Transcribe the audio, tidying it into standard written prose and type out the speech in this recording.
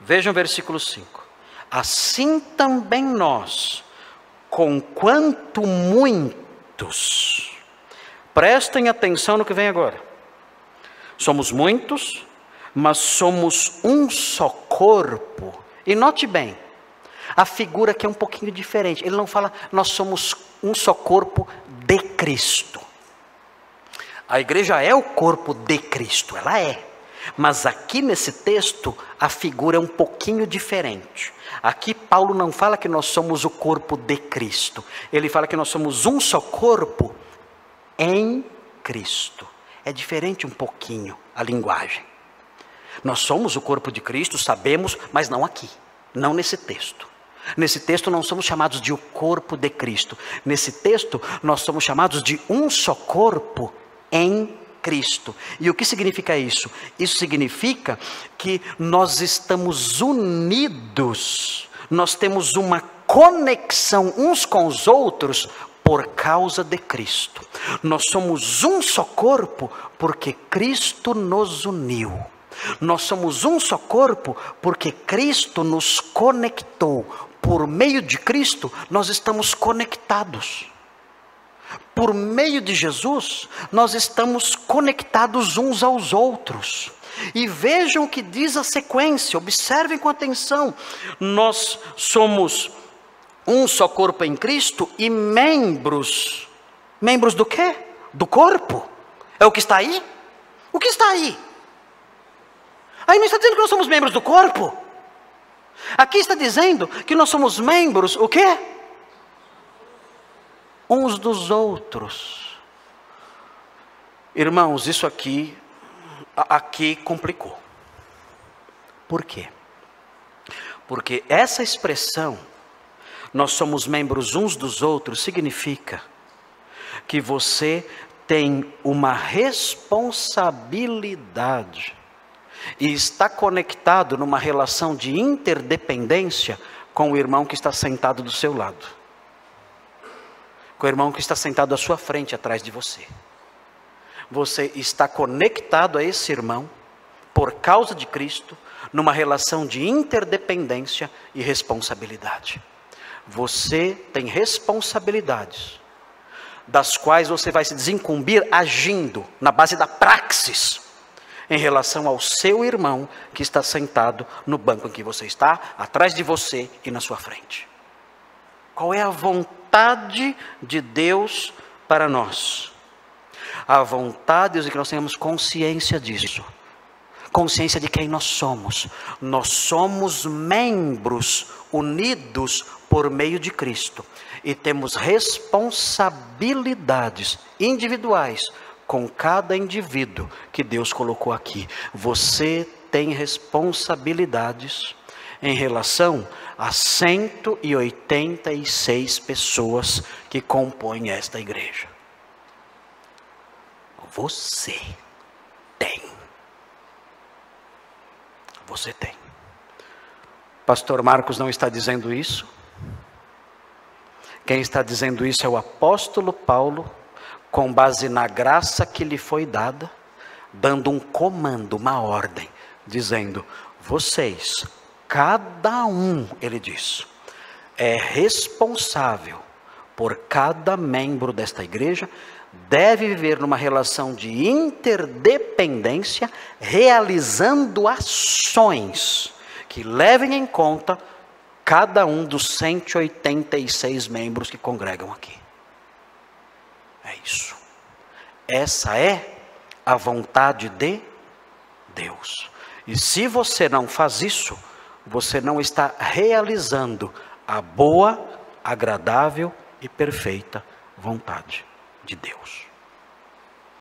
Vejam o versículo 5. Assim também nós, conquanto muitos, prestem atenção no que vem agora. Somos muitos, mas somos um só corpo. E note bem, a figura aqui é um pouquinho diferente. Ele não fala, nós somos um só corpo de Cristo. A igreja é o corpo de Cristo, ela é. Mas aqui nesse texto, a figura é um pouquinho diferente. Aqui Paulo não fala que nós somos o corpo de Cristo. Ele fala que nós somos um só corpo em Cristo. É diferente um pouquinho a linguagem. Nós somos o corpo de Cristo, sabemos, mas não aqui. Não nesse texto. Nesse texto não somos chamados de o corpo de Cristo. Nesse texto nós somos chamados de um só corpo em Cristo. E o que significa isso? Isso significa que nós estamos unidos, nós temos uma conexão uns com os outros por causa de Cristo. Nós somos um só corpo porque Cristo nos uniu. Nós somos um só corpo porque Cristo nos conectou. Por meio de Cristo nós estamos conectados. Por meio de Jesus, nós estamos conectados uns aos outros. E vejam o que diz a sequência, observem com atenção. Nós somos um só corpo em Cristo e membros. Membros do quê? Do corpo. É o que está aí? O que está aí? Aí não está dizendo que nós somos membros do corpo. Aqui está dizendo que nós somos membros, o quê? Uns dos outros. Irmãos, isso aqui complicou. Por quê? Porque essa expressão, nós somos membros uns dos outros, significa que você tem uma responsabilidade e está conectado numa relação de interdependência com o irmão que está sentado do seu lado. Com o irmão que está sentado à sua frente, atrás de você. Você está conectado a esse irmão, por causa de Cristo, numa relação de interdependência e responsabilidade. Você tem responsabilidades, das quais você vai se desincumbir agindo, na base da praxis, em relação ao seu irmão que está sentado no banco em que você está, atrás de você e na sua frente. Qual é a vontade de Deus para nós? A vontade de Deus é que nós tenhamos consciência disso. Consciência de quem nós somos. Nós somos membros unidos por meio de Cristo. E temos responsabilidades individuais com cada indivíduo que Deus colocou aqui. Você tem responsabilidades em relação a 186 pessoas que compõem esta igreja. Você tem. Você tem. Pastor Marcos não está dizendo isso. Quem está dizendo isso é o apóstolo Paulo, com base na graça que lhe foi dada, dando um comando, uma ordem, dizendo, vocês, cada um, ele diz, é responsável por cada membro desta igreja, deve viver numa relação de interdependência, realizando ações que levem em conta cada um dos 186 membros que congregam aqui. É isso. Essa é a vontade de Deus. E se você não faz isso, você não está realizando a boa, agradável e perfeita vontade de Deus.